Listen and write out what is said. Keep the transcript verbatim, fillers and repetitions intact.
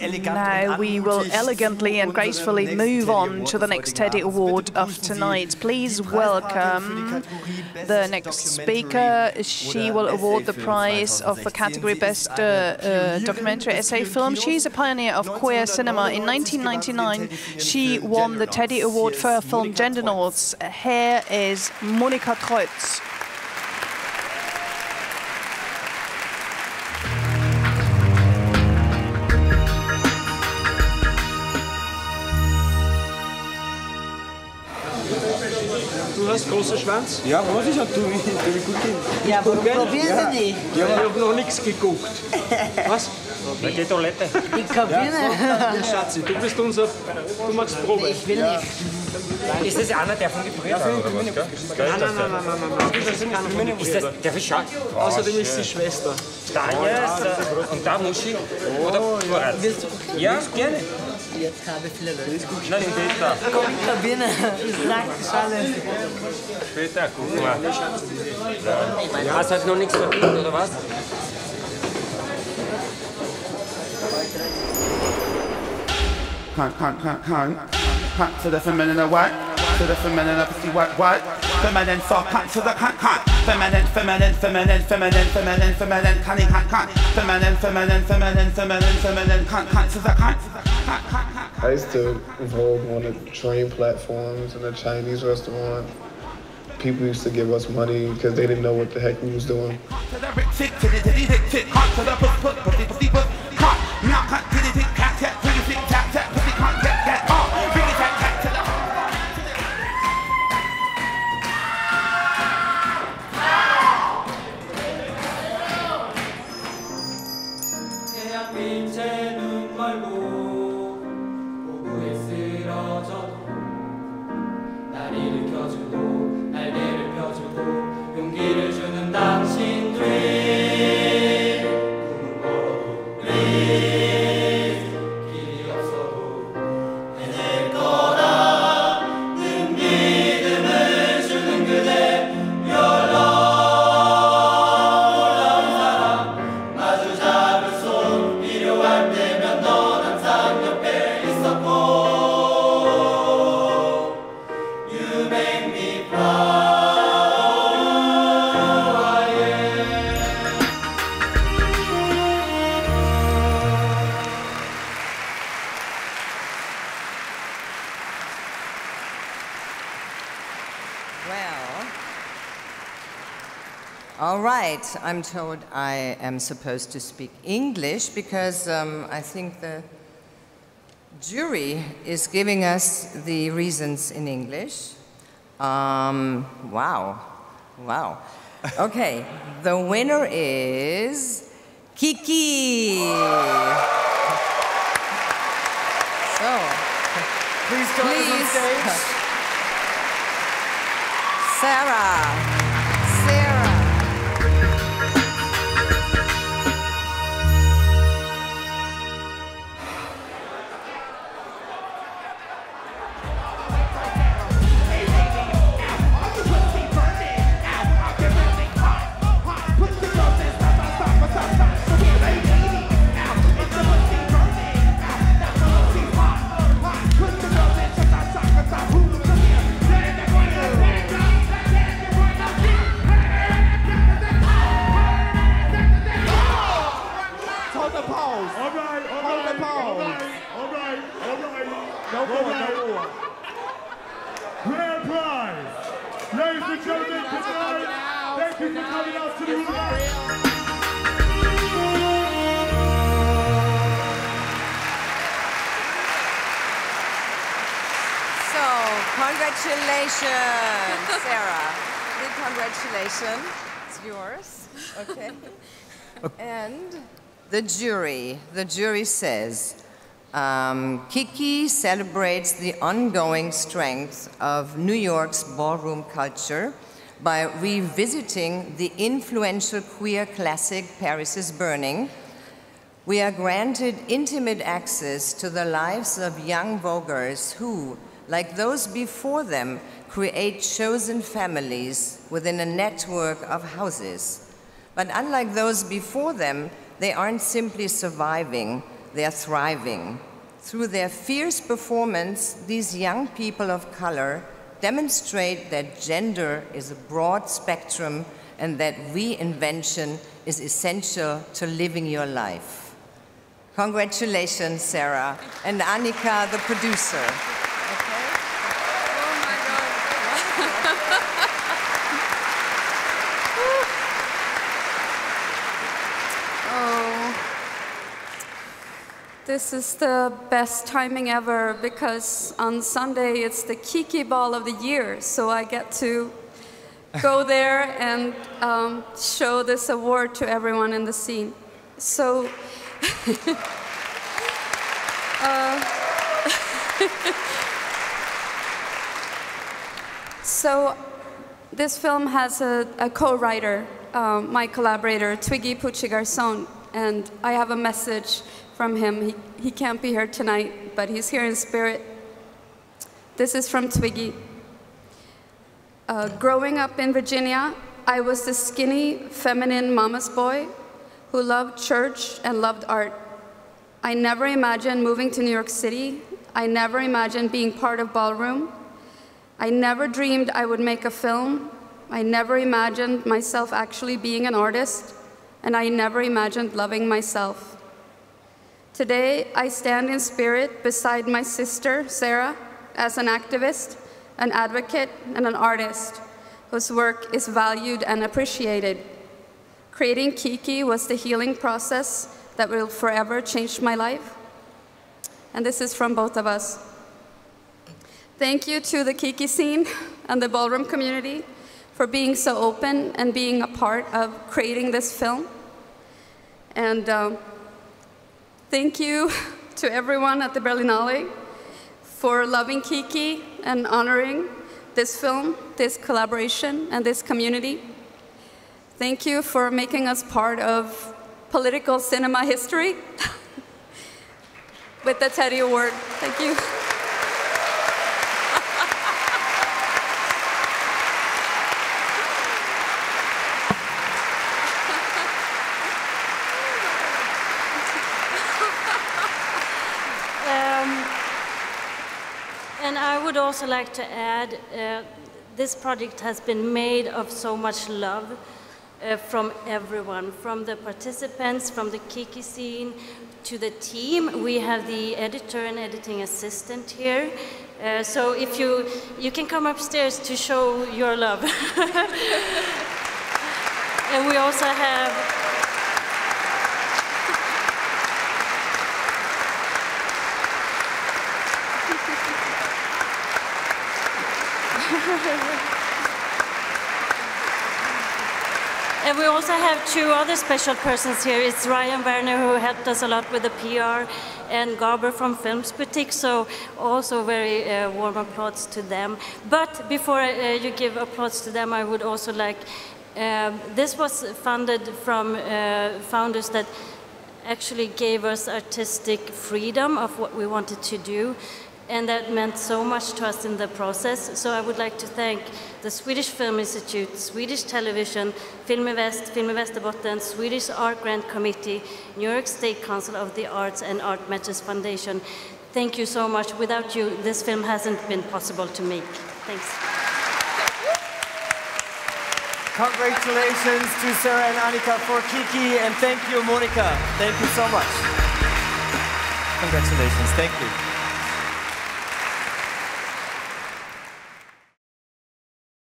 Now we will elegantly and gracefully move on to the next Teddy Award of tonight. Please welcome the next speaker. She will award the prize of the category Best uh, uh, Documentary Essay Film. She's a pioneer of queer cinema. In nineteen ninety-nine, she won the Teddy Award for her film Gender Nor'th. Here is Monika Kreutz. Du hast großen Schwanz? Ja, muss ich, du mich gut gehen. Ja, aber probieren Sie nicht. Ja, ich habe noch nichts geguckt. Was? Bei der Toilette. Die Kabine. Ja, Schatzi, du bist unser... Du machst Probe. Ich will nicht. Ist das einer, der von Gebrüder hat? Nein, nein, nein, nein, nein. Ist das der Richard? Außerdem ist sie Schwester. Danke. Und da muss ich... Willst du? Ja, gerne. Jetzt habe ich viele Leute. Nein, ich bin da. Komm, Kabine. Ich sag das alles. Später, guck mal. Ja. Hast halt noch nichts verdient, oder was? Can't, can't, can't, can't. Can't to the feminine white. To the feminine pussy white, white. Feminine soft, can't to the can't, can't. Feminine, feminine, feminine, feminine, feminine, feminine, can't, can't, can't. Feminine, feminine, feminine, feminine, feminine, can't, can't to the can't. I used to vogue on the train platforms in a Chinese restaurant. People used to give us money because they didn't know what the heck we was doing. I'm told I am supposed to speak English because um, I think the jury is giving us the reasons in English. Um, wow, wow. Okay, the winner is Kiki. So, please join us on stage. Sarah. Sarah, big congratulations. It's yours. Okay. And the jury, the jury says, um, Kiki celebrates the ongoing strength of New York's ballroom culture by revisiting the influential queer classic Paris Is Burning. We are granted intimate access to the lives of young voguers who, like those before them, create chosen families within a network of houses. But unlike those before them, they aren't simply surviving, they're thriving. Through their fierce performance, these young people of color demonstrate that gender is a broad spectrum and that reinvention is essential to living your life. Congratulations, Sarah, and Annika, the producer. Okay. Oh my God. Oh. This is the best timing ever because on Sunday it's the Kiki Ball of the year, so I get to go there and um, show this award to everyone in the scene. So, uh, so this film has a, a co-writer, um, my collaborator, Twiggy Pucci Garçon, and I have a message from him. He, he can't be here tonight, but he's here in spirit. This is from Twiggy. Uh, growing up in Virginia, I was the skinny, feminine mama's boy who loved church and loved art. I never imagined moving to New York City. I never imagined being part of ballroom. I never dreamed I would make a film. I never imagined myself actually being an artist, and I never imagined loving myself. Today, I stand in spirit beside my sister, Sarah, as an activist, an advocate, and an artist whose work is valued and appreciated. Creating Kiki was the healing process that will forever change my life. And this is from both of us. Thank you to the Kiki scene and the ballroom community for being so open and being a part of creating this film. And um, thank you to everyone at the Berlinale for loving Kiki and honoring this film, this collaboration, and this community. Thank you for making us part of political cinema history with the Teddy Award. Thank you. I would also like to add, uh, this project has been made of so much love uh, from everyone, from the participants, from the Kiki scene, to the team. We have the editor and editing assistant here. Uh, so if you, you can come upstairs to show your love. And we also have And we also have two other special persons here. It's Ryan Werner, who helped us a lot with the P R, and Garber from Films Boutique, so also very uh, warm applause to them. But before uh, you give applause to them, I would also like, uh, this was funded from uh, founders that actually gave us artistic freedom of what we wanted to do. And that meant so much to us in the process. So I would like to thank the Swedish Film Institute, Swedish Television, Film Invest, Film Västerbotten, Swedish Art Grant Committee, New York State Council of the Arts, and Art Matters Foundation. Thank you so much. Without you, this film hasn't been possible to make. Thanks. Congratulations to Sarah and Annika for Kiki, and thank you, Monika. Thank you so much. Congratulations. Thank you.